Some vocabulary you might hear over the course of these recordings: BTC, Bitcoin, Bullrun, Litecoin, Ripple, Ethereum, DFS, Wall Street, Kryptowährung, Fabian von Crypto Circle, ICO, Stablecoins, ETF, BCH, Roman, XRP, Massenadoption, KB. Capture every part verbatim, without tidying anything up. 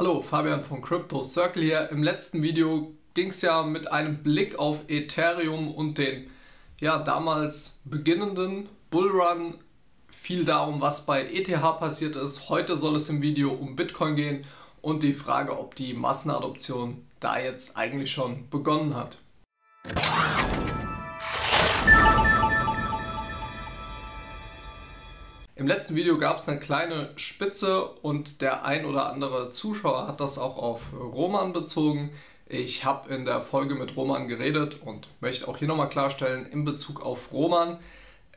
Hallo, Fabian von Crypto Circle hier. Im letzten Video ging es ja mit einem Blick auf Ethereum und den ja damals beginnenden Bullrun viel darum, was bei E T H passiert ist. Heute soll es im Video um Bitcoin gehen und die Frage, ob die Massenadoption da jetzt eigentlich schon begonnen hat. Im letzten Video gab es eine kleine Spitze und der ein oder andere Zuschauer hat das auch auf Roman bezogen. Ich habe in der Folge mit Roman geredet und möchte auch hier nochmal klarstellen, in Bezug auf Roman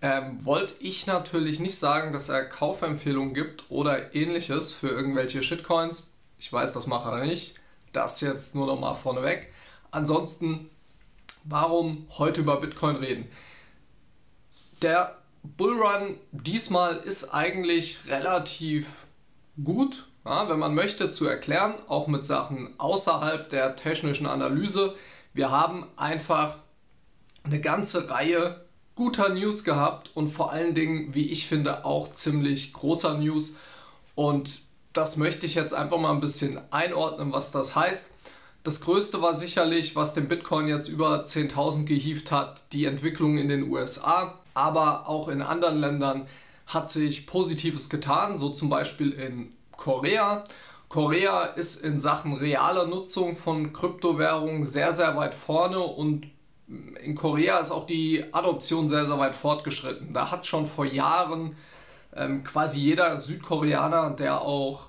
ähm, wollte ich natürlich nicht sagen, dass er Kaufempfehlungen gibt oder ähnliches für irgendwelche Shitcoins. Ich weiß, das macht er nicht. Das jetzt nur nochmal vorneweg. Ansonsten, warum heute über Bitcoin reden? Der Bullrun diesmal ist eigentlich relativ gut, ja, wenn man möchte, zu erklären, auch mit Sachen außerhalb der technischen Analyse. Wir haben einfach eine ganze Reihe guter News gehabt und vor allen Dingen, wie ich finde, auch ziemlich großer News. Und das möchte ich jetzt einfach mal ein bisschen einordnen, was das heißt. Das Größte war sicherlich, was den Bitcoin jetzt über zehntausend gehievt hat, die Entwicklung in den U S A. Aber auch in anderen Ländern hat sich Positives getan, so zum Beispiel in Korea. Korea ist in Sachen realer Nutzung von Kryptowährungen sehr, sehr weit vorne und in Korea ist auch die Adoption sehr, sehr weit fortgeschritten. Da hat schon vor Jahren ähm, quasi jeder Südkoreaner, der auch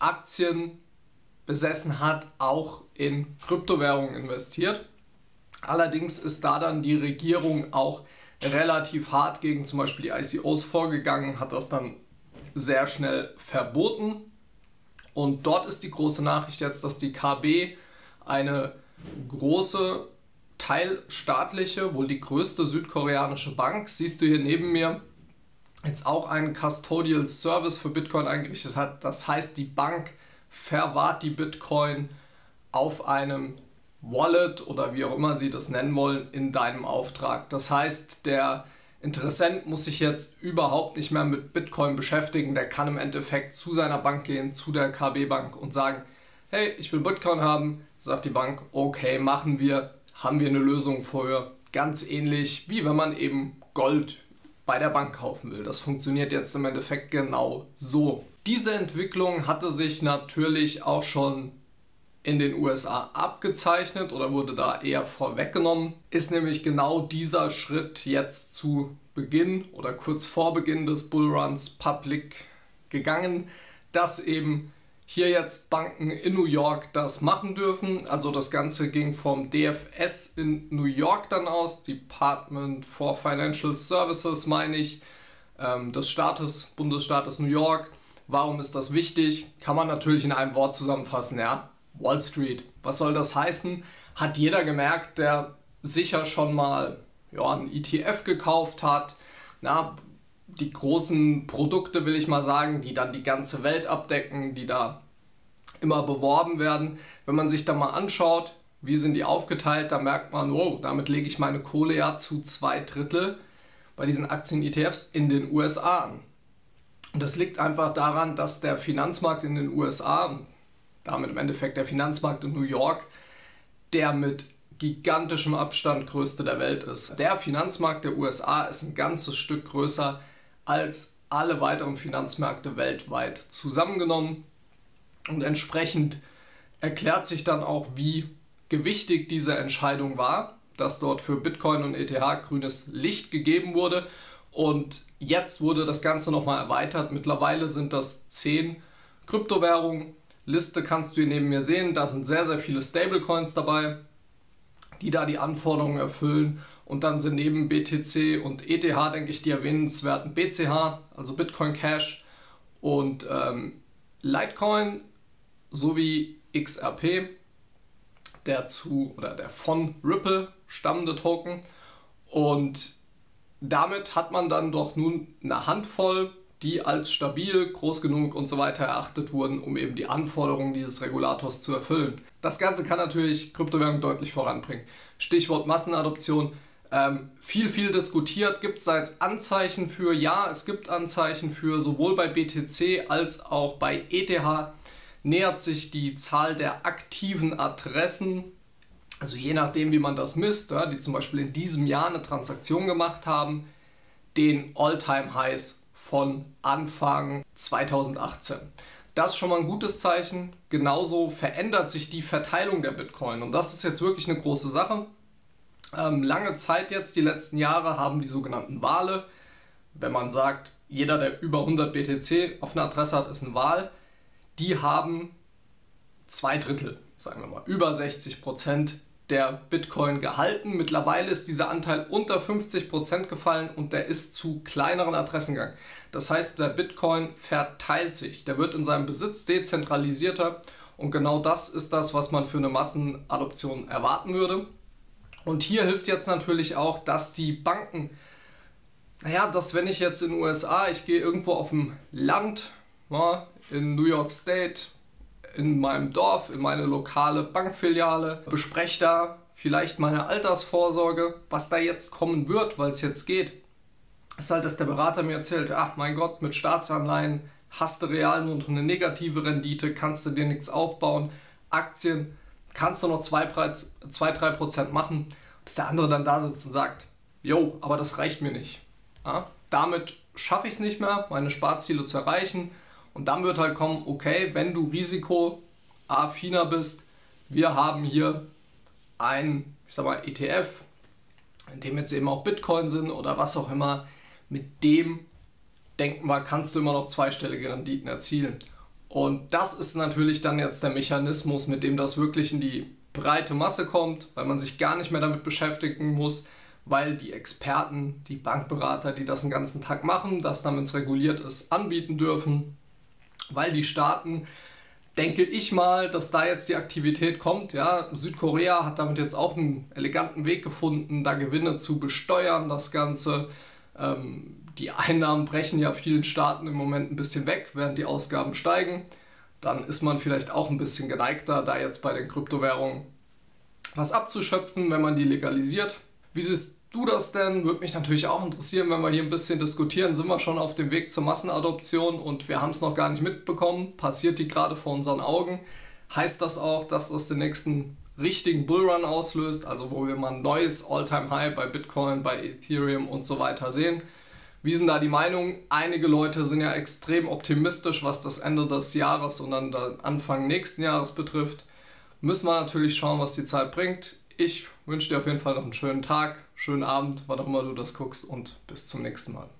Aktien besessen hat, auch in Kryptowährungen investiert. Allerdings ist da dann die Regierung auch relativ hart gegen zum Beispiel die I C Os vorgegangen, hat das dann sehr schnell verboten. Und dort ist die große Nachricht jetzt, dass die K B, eine große teilstaatliche, wohl die größte südkoreanische Bank, siehst du hier neben mir, jetzt auch einen Custodial Service für Bitcoin eingerichtet hat. Das heißt, die Bank verwahrt die Bitcoin auf einem Wallet oder wie auch immer sie das nennen wollen, in deinem Auftrag. Das heißt, der Interessent muss sich jetzt überhaupt nicht mehr mit Bitcoin beschäftigen. Der kann im Endeffekt zu seiner Bank gehen, zu der K B-Bank und sagen, hey, ich will Bitcoin haben. Sagt die Bank, okay, machen wir, haben wir eine Lösung für. Ganz ähnlich, wie wenn man eben Gold bei der Bank kaufen will. Das funktioniert jetzt im Endeffekt genau so. Diese Entwicklung hatte sich natürlich auch schon in den U S A abgezeichnet oder wurde da eher vorweggenommen, ist nämlich genau dieser Schritt jetzt zu Beginn oder kurz vor Beginn des Bullruns public gegangen, dass eben hier jetzt Banken in New York das machen dürfen. Also das Ganze ging vom D F S in New York dann aus, Department for Financial Services meine ich, des Staates, Bundesstaates New York. Warum ist das wichtig? Kann man natürlich in einem Wort zusammenfassen, ja. Wall Street. Was soll das heißen? Hat jeder gemerkt, der sicher schon mal ja, einen E T F gekauft hat. Na, die großen Produkte, will ich mal sagen, die dann die ganze Welt abdecken, die da immer beworben werden. Wenn man sich da mal anschaut, wie sind die aufgeteilt, da merkt man, wow, damit lege ich meine Kohle ja zu zwei Drittel bei diesen Aktien-E T Fs in den U S A an. Und das liegt einfach daran, dass der Finanzmarkt in den U S A, damit im Endeffekt der Finanzmarkt in New York, der mit gigantischem Abstand größte der Welt ist. Der Finanzmarkt der U S A ist ein ganzes Stück größer als alle weiteren Finanzmärkte weltweit zusammengenommen. Und entsprechend erklärt sich dann auch, wie gewichtig diese Entscheidung war, dass dort für Bitcoin und E T H grünes Licht gegeben wurde. Und jetzt wurde das Ganze nochmal erweitert. Mittlerweile sind das zehn Kryptowährungen. Liste kannst du hier neben mir sehen, da sind sehr, sehr viele Stablecoins dabei, die da die Anforderungen erfüllen und dann sind neben B T C und E T H, denke ich, die erwähnenswerten B C H, also Bitcoin Cash und ähm, Litecoin sowie X R P, der zu oder der von Ripple stammende Token, und damit hat man dann doch nun eine Handvoll, die als stabil, groß genug und so weiter erachtet wurden, um eben die Anforderungen dieses Regulators zu erfüllen. Das Ganze kann natürlich Kryptowährung deutlich voranbringen. Stichwort Massenadoption. Ähm, viel, viel diskutiert. Gibt es da jetzt Anzeichen für? Ja, es gibt Anzeichen für, sowohl bei B T C als auch bei E T H. nähert sich die Zahl der aktiven Adressen, also je nachdem wie man das misst, ja, die zum Beispiel in diesem Jahr eine Transaktion gemacht haben, den All-Time-Highs von Anfang zweitausendachtzehn. Das ist schon mal ein gutes Zeichen. Genauso verändert sich die Verteilung der Bitcoin. Und das ist jetzt wirklich eine große Sache. Ähm, lange Zeit jetzt, die letzten Jahre, haben die sogenannten Wale. Wenn man sagt, jeder, der über hundert B T C auf einer Adresse hat, ist ein Wal. Die haben zwei Drittel, sagen wir mal, über sechzig Prozent der Bitcoin gehalten. Mittlerweile ist dieser Anteil unter fünfzig Prozent gefallen und der ist zu kleineren Adressen gegangen. Das heißt, der Bitcoin verteilt sich. Der wird in seinem Besitz dezentralisierter und genau das ist das, was man für eine Massenadoption erwarten würde. Und hier hilft jetzt natürlich auch, dass die Banken, naja, dass wenn ich jetzt in den U S A, ich gehe irgendwo auf dem Land, ja, in New York State, in meinem Dorf, in meine lokale Bankfiliale, bespreche da vielleicht meine Altersvorsorge, was da jetzt kommen wird, weil es jetzt geht. Ist halt, dass der Berater mir erzählt, ach mein Gott, mit Staatsanleihen hast du real nur eine negative Rendite, kannst du dir nichts aufbauen, Aktien kannst du noch zwei bis drei Prozent machen, dass der andere dann da sitzt und sagt, jo, aber das reicht mir nicht. Ja? Damit schaffe ich es nicht mehr, meine Sparziele zu erreichen. Und dann wird halt kommen, okay, wenn du risikoaffiner bist, wir haben hier ein, ich sag mal, E T F, in dem jetzt eben auch Bitcoin sind oder was auch immer, mit dem, denken wir, kannst du immer noch zweistellige Renditen erzielen. Und das ist natürlich dann jetzt der Mechanismus, mit dem das wirklich in die breite Masse kommt, weil man sich gar nicht mehr damit beschäftigen muss, weil die Experten, die Bankberater, die das den ganzen Tag machen, das dann, wenn es reguliert ist, anbieten dürfen. Weil die Staaten, denke ich mal, dass da jetzt die Aktivität kommt. Ja, Südkorea hat damit jetzt auch einen eleganten Weg gefunden, da Gewinne zu besteuern, das Ganze. Ähm, die Einnahmen brechen ja vielen Staaten im Moment ein bisschen weg, während die Ausgaben steigen. Dann ist man vielleicht auch ein bisschen geneigter, da jetzt bei den Kryptowährungen was abzuschöpfen, wenn man die legalisiert. Wie siehst du das denn? Würde mich natürlich auch interessieren, wenn wir hier ein bisschen diskutieren. Sind wir schon auf dem Weg zur Massenadoption und wir haben es noch gar nicht mitbekommen? Passiert die gerade vor unseren Augen? Heißt das auch, dass das den nächsten richtigen Bullrun auslöst? Also wo wir mal ein neues All-Time-High bei Bitcoin, bei Ethereum und so weiter sehen? Wie sind da die Meinungen? Einige Leute sind ja extrem optimistisch, was das Ende des Jahres und dann Anfang nächsten Jahres betrifft. Müssen wir natürlich schauen, was die Zeit bringt. Ich wünsche dir auf jeden Fall noch einen schönen Tag, schönen Abend, wann auch immer du das guckst und bis zum nächsten Mal.